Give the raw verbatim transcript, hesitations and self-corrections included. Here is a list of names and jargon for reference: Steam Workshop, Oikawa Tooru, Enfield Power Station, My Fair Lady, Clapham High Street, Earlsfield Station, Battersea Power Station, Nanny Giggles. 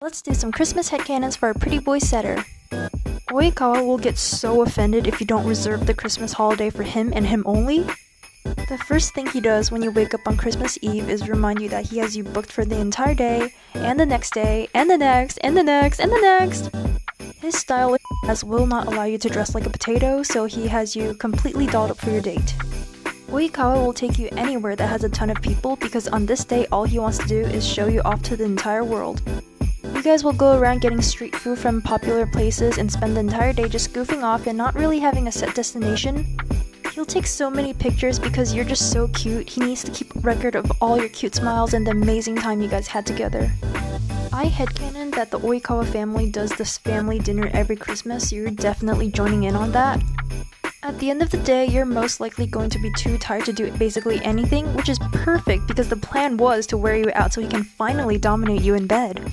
Let's do some Christmas headcanons for our pretty boy setter. Oikawa will get so offended if you don't reserve the Christmas holiday for him and him only. The first thing he does when you wake up on Christmas Eve is remind you that he has you booked for the entire day, and the next day, and the next, and the next, and the next! His style as will not allow you to dress like a potato, so he has you completely dolled up for your date. Oikawa will take you anywhere that has a ton of people because on this day all he wants to do is show you off to the entire world. You guys will go around getting street food from popular places and spend the entire day just goofing off and not really having a set destination. He'll take so many pictures because you're just so cute, he needs to keep record of all your cute smiles and the amazing time you guys had together. I headcanon that the Oikawa family does this family dinner every Christmas, so you're definitely joining in on that. At the end of the day, you're most likely going to be too tired to do basically anything, which is perfect because the plan was to wear you out so he can finally dominate you in bed.